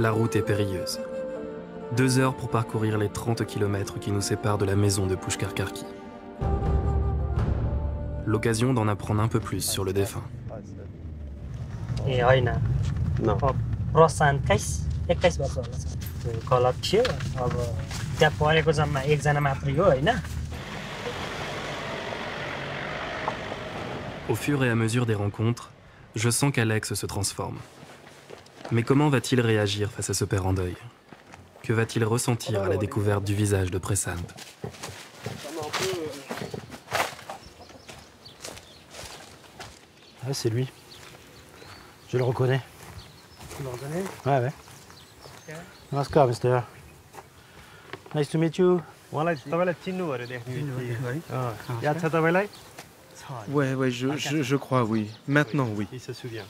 la route est périlleuse. 2 heures pour parcourir les 30 km qui nous séparent de la maison de Pushkar-Karki. L'occasion d'en apprendre un peu plus sur le défunt. Non. Pressand case, Au fur et à mesure des rencontres, je sens qu'Alex se transforme. Mais comment va-t-il réagir face à ce père en deuil? Que va-t-il ressentir à la découverte du visage de Pressand? Ah, c'est lui. Je le reconnais. Tu le reconnais? Ouais. Okay. Namaskar, mister. Nice to meet you. Ouais, je crois, oui. Maintenant, oui. Il se souvient.